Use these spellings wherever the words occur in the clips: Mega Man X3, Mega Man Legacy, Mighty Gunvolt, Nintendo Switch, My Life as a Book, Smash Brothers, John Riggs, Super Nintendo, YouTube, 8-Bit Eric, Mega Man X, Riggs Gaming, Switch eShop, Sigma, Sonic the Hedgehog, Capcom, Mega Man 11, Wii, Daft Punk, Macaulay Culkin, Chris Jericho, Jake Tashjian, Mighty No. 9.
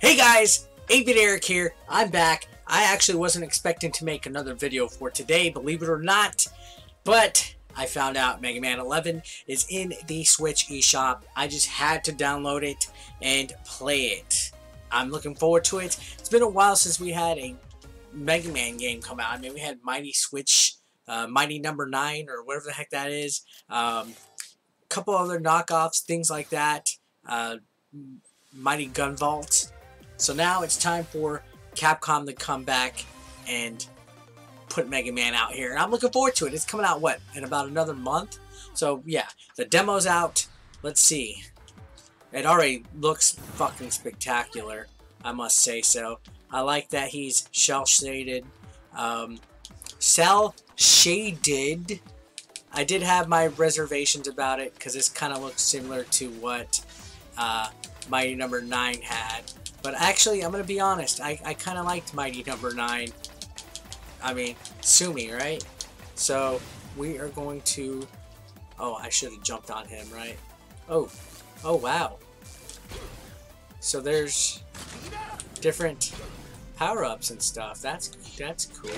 Hey guys, 8-Bit Eric here. I'm back. I actually wasn't expecting to make another video for today, believe it or not, but I found out Mega Man 11 is in the Switch eShop. I just had to download it and play it. I'm looking forward to it. It's been a while since we had a Mega Man game come out. I mean, we had Mighty No. 9 or whatever the heck that is. A couple other knockoffs, things like that. Mighty Gunvolt. So now it's time for Capcom to come back and put Mega Man out here. And I'm looking forward to it. It's coming out, what, in about another month? So, yeah, the demo's out. Let's see. It already looks fucking spectacular, I must say so. I like that he's cel-shaded. Cel-shaded. I did have my reservations about it because this kind of looks similar to what Mighty No. 9 had. But actually, I'm going to be honest, I kind of liked Mighty No. 9. I mean, sue me, right? So, we are going to... Oh, I should have jumped on him, right? Oh, wow. So there's different power-ups and stuff. That's cool.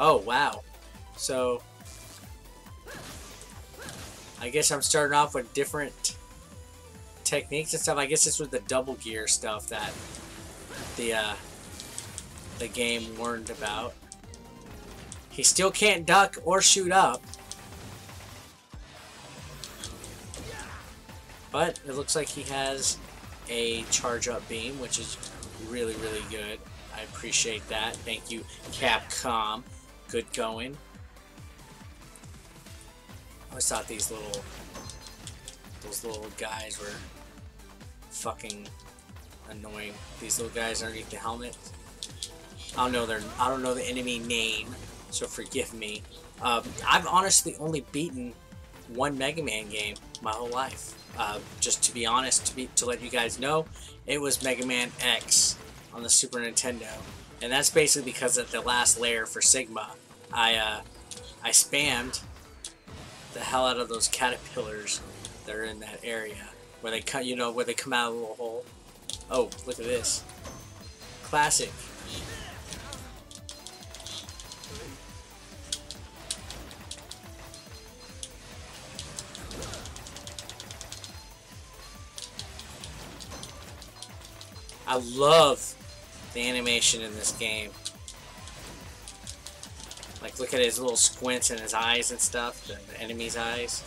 Oh, wow. So, I guess I'm starting off with different techniques and stuff. I guess this was the double gear stuff that the game learned about. He still can't duck or shoot up, but it looks like he has a charge up beam, which is really, really good. I appreciate that. Thank you, Capcom. Good going. I always thought these little guys were fucking annoying. These little guys underneath the helmet. I don't know the enemy name, so forgive me. I've honestly only beaten one Mega Man game my whole life. Just to be honest, to let you guys know, it was Mega Man X on the Super Nintendo, and that's basically because of the last layer for Sigma. I spammed the hell out of those caterpillars that are in that area where they cut, you know, where they come out of a little hole. Oh, look at this. Classic. I love the animation in this game. Like, look at his little squints and his eyes and stuff, the enemy's eyes.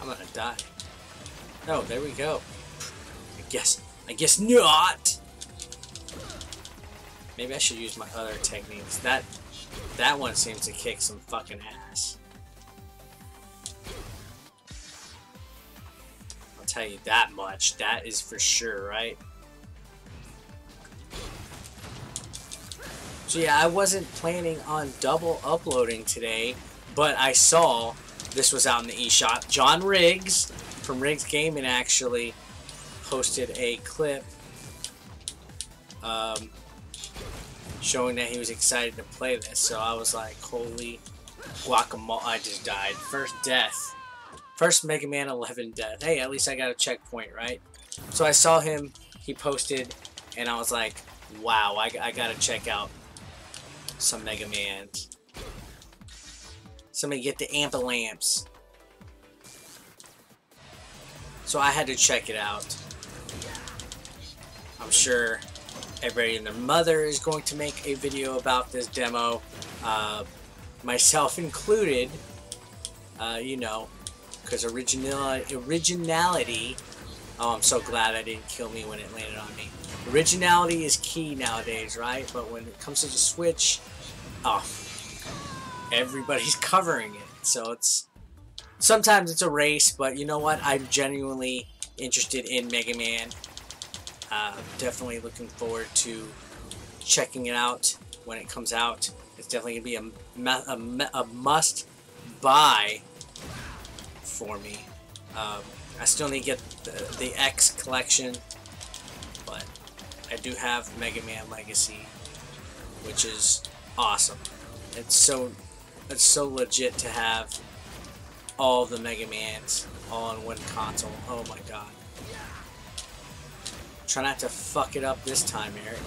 I'm gonna die. Oh, there we go. I guess not. Maybe I should use my other techniques. That one seems to kick some fucking ass. I'll tell you that much. That is for sure, right? So yeah, I wasn't planning on double uploading today, but I saw this was out in the eShop. John Riggs from Riggs Gaming actually posted a clip showing that he was excited to play this. So I was like, holy guacamole, I just died. First death. First Mega Man 11 death. Hey, at least I got a checkpoint, right? So I saw him, he posted, and I was like, wow, I gotta check out some Mega Mans. Somebody get the ambulance. So I had to check it out. I'm sure everybody and their mother is going to make a video about this demo. Myself included. You know, because originality. Oh, I'm so glad that didn't kill me when it landed on me. Originality is key nowadays, right? But when it comes to the Switch, oh, everybody's covering it. So sometimes it's a race, but you know what? I'm genuinely interested in Mega Man. Definitely looking forward to checking it out when it comes out. It's definitely going to be a must buy for me. I still need to get the X collection, but I do have Mega Man Legacy, which is awesome. It's so legit to have all the Mega Mans all on one console. Oh my god. Try not to fuck it up this time, Eric.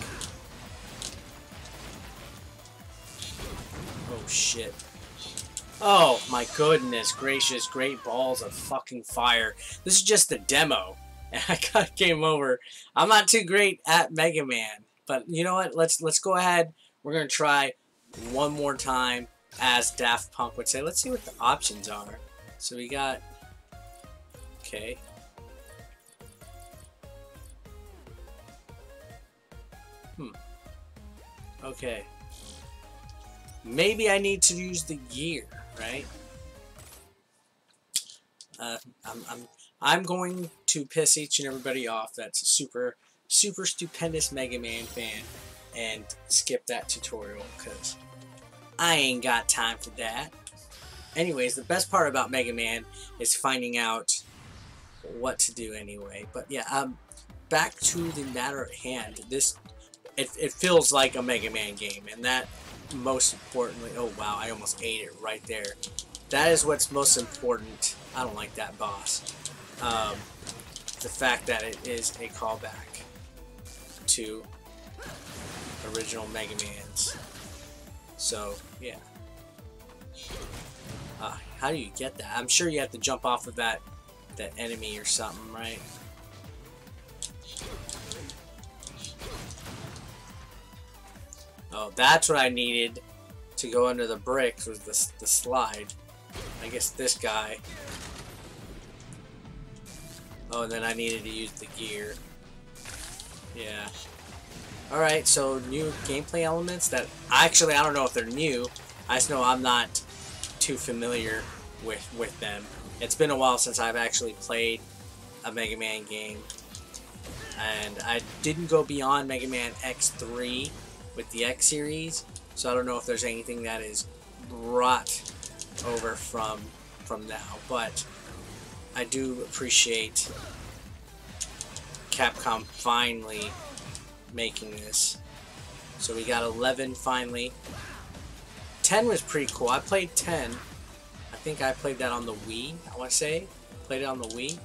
Oh shit. Oh my goodness gracious, great balls of fucking fire. This is just the demo. And I got game over. I'm not too great at Mega Man. But you know what? Let's go ahead. We're gonna try one more time, as Daft Punk would say. Let's see what the options are. So we got, okay. Okay. Maybe I need to use the gear, right? I'm going to piss each and everybody off that's a super stupendous Mega Man fan and skip that tutorial because I ain't got time for that. Anyways, the best part about Mega Man is finding out what to do anyway. But yeah, back to the matter at hand. This it feels like a Mega Man game, and that most importantly, oh wow, I almost ate it right there. That is what's most important. I don't like that boss. The fact that it is a callback to original Mega Man's. So yeah. How do you get that? I'm sure you have to jump off of that enemy or something, right? Oh, that's what I needed to go under the bricks, was the slide. I guess this guy. Oh, and then I needed to use the gear. Yeah. Alright, so new gameplay elements that... Actually, I don't know if they're new. I just know I'm not too familiar with them. It's been a while since I've actually played a Mega Man game. And I didn't go beyond Mega Man X3 with the X series. So I don't know if there's anything that is brought over from now. But I do appreciate Capcom finally making this. So we got 11 finally. 10 was pretty cool. I played 10. I think I played that on the Wii, I want to say. Played it on the Wii.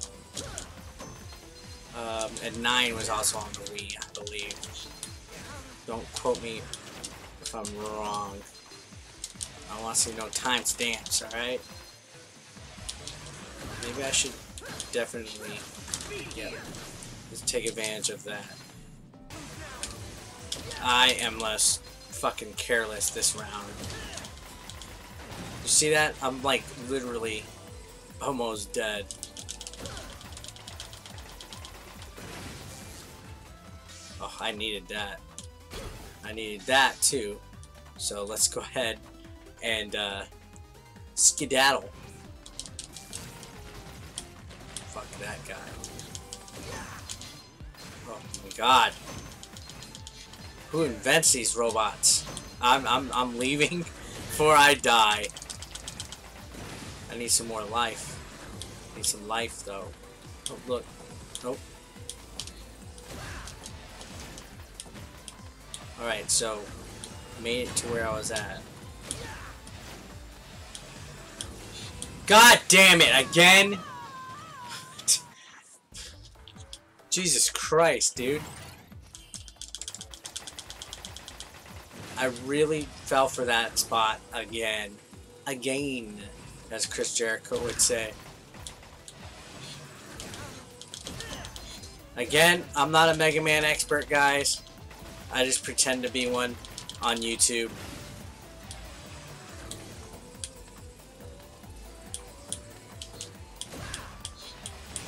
And 9 was also on the Wii, I believe. Don't quote me if I'm wrong. I want to see no timestamps, alright? Maybe I should definitely just take advantage of that. I am less fucking careless this round. You see that? I'm like literally almost dead. Oh, I needed that. I needed that too. So let's go ahead and skedaddle. Fuck that guy. Oh my god. Who invents these robots? I'm leaving before I die. I need some more life. I need some life though. Oh look. Nope. Oh. Alright, so made it to where I was at. God damn it, again? Jesus Christ, dude. I really fell for that spot again. Again, as Chris Jericho would say. Again, I'm not a Mega Man expert, guys. I just pretend to be one on YouTube.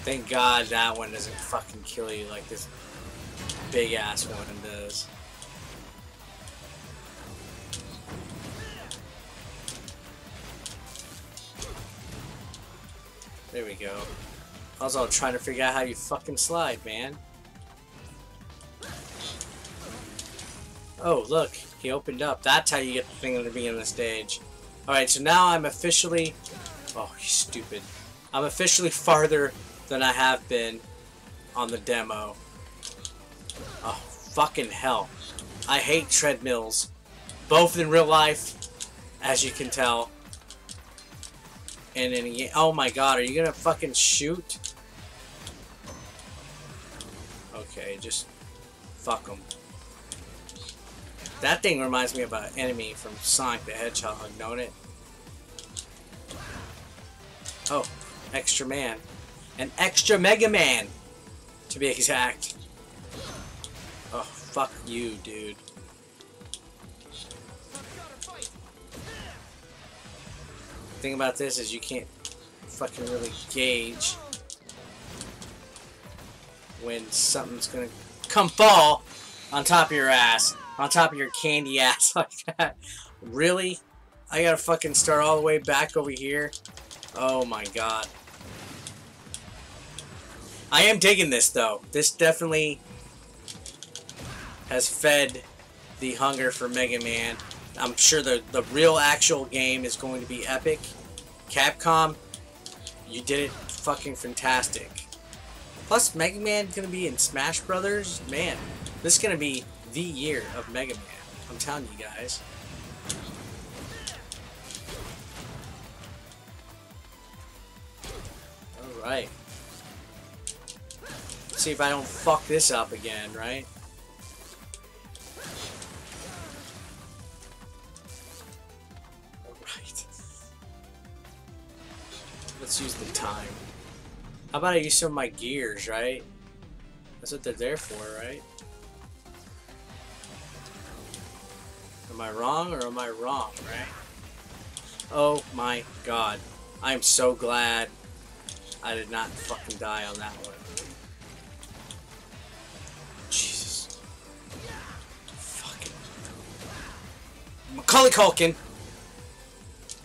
Thank God that one doesn't fucking kill you like this big ass one does. There we go. I was all trying to figure out how you fucking slide, man. Oh, look. He opened up. That's how you get the thing at the beginning of the stage. Alright, so now I'm officially... Oh, he's stupid. I'm officially farther than I have been on the demo. Oh, fucking hell. I hate treadmills. Both in real life, as you can tell. And then, oh my god, are you gonna fucking shoot? Okay, just fuck them. That thing reminds me of an enemy from Sonic the Hedgehog, don't it? Oh, extra man. An extra Mega Man, to be exact. Oh, fuck you, dude. The thing about this is you can't fucking really gauge when something's gonna come fall on top of your ass. On top of your candy ass like that. Really? I gotta fucking start all the way back over here? Oh my god. I am digging this though. This definitely has fed the hunger for Mega Man. I'm sure the real actual game is going to be epic. Capcom, you did it fucking fantastic. Plus Mega Man's gonna be in Smash Brothers. Man, this is gonna be the year of Mega Man. I'm telling you guys. Alright. See if I don't fuck this up again, right? Alright. Let's use the time. How about I use some of my gears, right? That's what they're there for, right? Am I wrong or am I wrong, right? Oh my god. I'm so glad I did not fucking die on that one. Jesus. Fucking. Macaulay Culkin!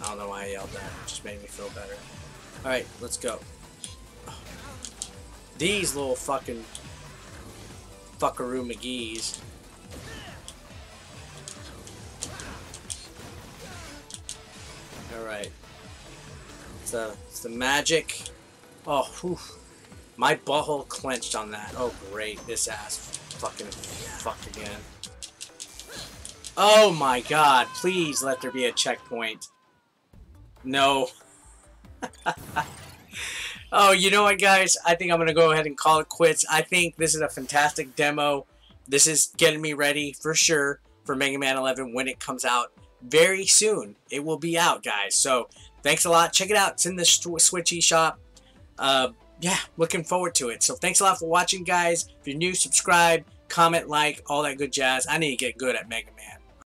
I don't know why I yelled that. It just made me feel better. Alright, let's go. These little fucking fuckaroo McGee's. Alright. It's the magic. Oh, whew. My butthole clenched on that. Oh, great. This ass fucking fucked again. Oh my god. Please let there be a checkpoint. No. Oh, you know what, guys? I think I'm going to go ahead and call it quits. I think this is a fantastic demo. This is getting me ready for sure for Mega Man 11 when it comes out. Very soon it will be out, guys, so thanks a lot. Check it out. It's in the Switch eShop. Yeah, looking forward to it. So thanks a lot for watching, guys. If you're new, subscribe, comment, like, all that good jazz. I need to get good at Mega Man.